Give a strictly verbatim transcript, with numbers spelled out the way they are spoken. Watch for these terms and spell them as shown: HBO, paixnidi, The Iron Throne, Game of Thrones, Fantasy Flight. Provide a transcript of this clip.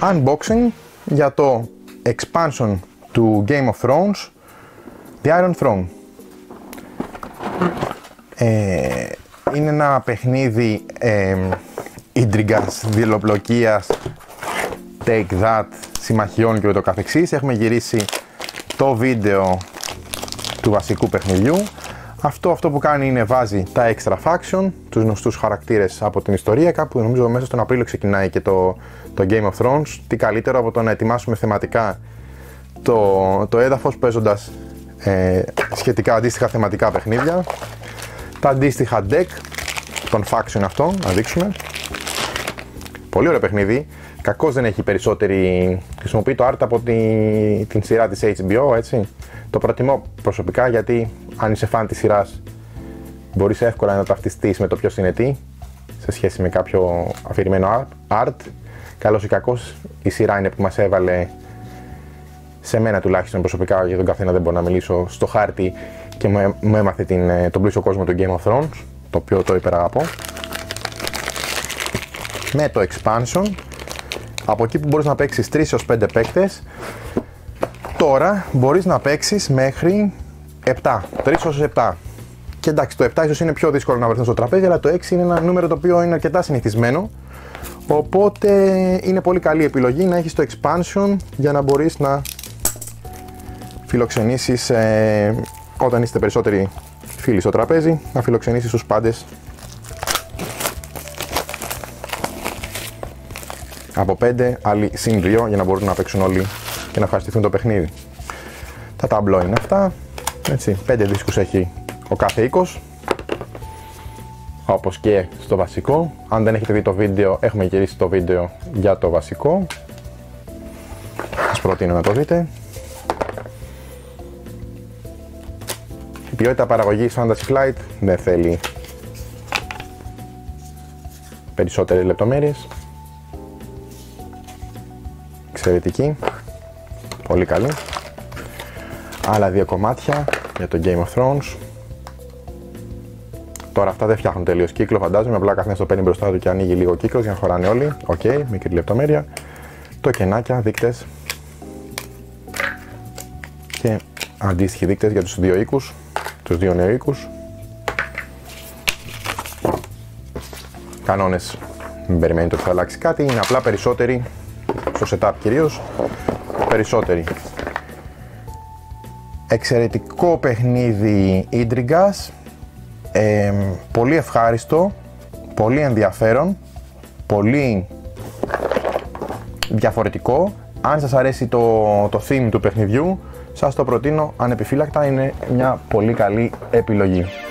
unboxing για το expansion του Game of Thrones, The Iron Throne. Ε, είναι ένα παιχνίδι ε, ίντριγκας, διελοπλοκίας, take that, συμμαχιών και ούτω καθεξής. Έχουμε γυρίσει το βίντεο του βασικού παιχνιδιού. Αυτό, αυτό που κάνει είναι βάζει τα extra faction, τους γνωστούς χαρακτήρες από την ιστορία. Κάπου νομίζω μέσα στον Απρίλιο ξεκινάει και το, το Game of Thrones. Τι καλύτερο από το να ετοιμάσουμε θεματικά το, το έδαφος παίζοντας ε, σχετικά αντίστοιχα θεματικά παιχνίδια. Τα αντίστοιχα deck των faction αυτό, να δείξουμε. Πολύ ωραίο παιχνίδι. Κακώς δεν έχει περισσότερη, χρησιμοποιεί το art από τη, την σειρά της H B O, έτσι. Το προτιμώ προσωπικά γιατί αν είσαι φαν της σειράς μπορείς εύκολα να ταυτιστείς με το ποιος είναι τι σε σχέση με κάποιο αφηρημένο art. Καλώς ή κακώς η σειρά είναι που μας έβαλε, σε μένα τουλάχιστον προσωπικά, για τον καθένα δεν μπορώ να μιλήσω, στο χάρτη και μου έμαθε την, τον πλούσιο κόσμο του Game of Thrones, το οποίο το υπεραγαπώ. Με το expansion, από εκεί που μπορείς να παίξεις τρεις έως πέντε παίκτες, τώρα μπορείς να παίξεις μέχρι επτά, τρεις έως επτά. Και εντάξει, το επτά ίσως είναι πιο δύσκολο να βρεθούν στο τραπέζι, αλλά το έξι είναι ένα νούμερο το οποίο είναι αρκετά συνηθισμένο. Οπότε είναι πολύ καλή επιλογή να έχεις το expansion για να μπορείς να φιλοξενήσεις, ε, όταν είστε περισσότεροι φίλοι στο τραπέζι, να φιλοξενήσεις τους πάντες από πέντε, άλλοι συν δύο, για να μπορούν να παίξουν όλοι και να ευχαριστηθούν το παιχνίδι. Τα ταμπλό είναι αυτά, έτσι, πέντε δίσκους έχει ο κάθε οίκος, όπως και στο βασικό. Αν δεν έχετε δει το βίντεο, έχουμε γυρίσει το βίντεο για το βασικό, σας προτείνω να το δείτε. Η ποιότητα παραγωγής Fantasy Flight δεν θέλει περισσότερες λεπτομέρειες. Εξαιρετική, πολύ καλή. Άλλα δύο κομμάτια για το Game of Thrones. Τώρα αυτά δεν φτιάχνουν τελείως κύκλο, φαντάζομαι, απλά καθένας το παίρνει μπροστά του και ανοίγει λίγο κύκλος για να χωράνε όλοι. Οκ, okay, μικρή λεπτομέρεια. Το κενάκια, δείκτες και αντίστοιχοι δείκτες για τους δύο οίκους, τους δύο νέους οίκους. Κανόνες, μην περιμένετε ότι θα αλλάξει κάτι, είναι απλά περισσότεροι στο setup κυρίως, περισσότεροι. Εξαιρετικό παιχνίδι ίντριγκας, ε, πολύ ευχάριστο, πολύ ενδιαφέρον, πολύ διαφορετικό. Αν σας αρέσει το, το theme του παιχνιδιού, σας το προτείνω ανεπιφύλακτα, είναι μια πολύ καλή επιλογή.